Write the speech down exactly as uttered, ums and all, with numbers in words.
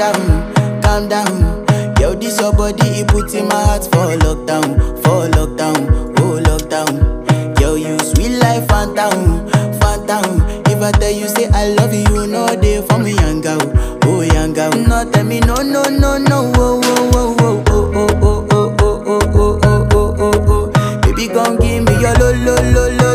down, calm down. Yo, this your body, it puts in my heart for lockdown, for lockdown, oh lockdown. Yo, you sweet life, phantom, phantom. If I tell you say I love you, you know they for me young girl, oh young girl. No tell me no no no no, oh oh oh oh oh oh oh oh oh oh oh oh oh. Baby, come give me your lo lo lo lo.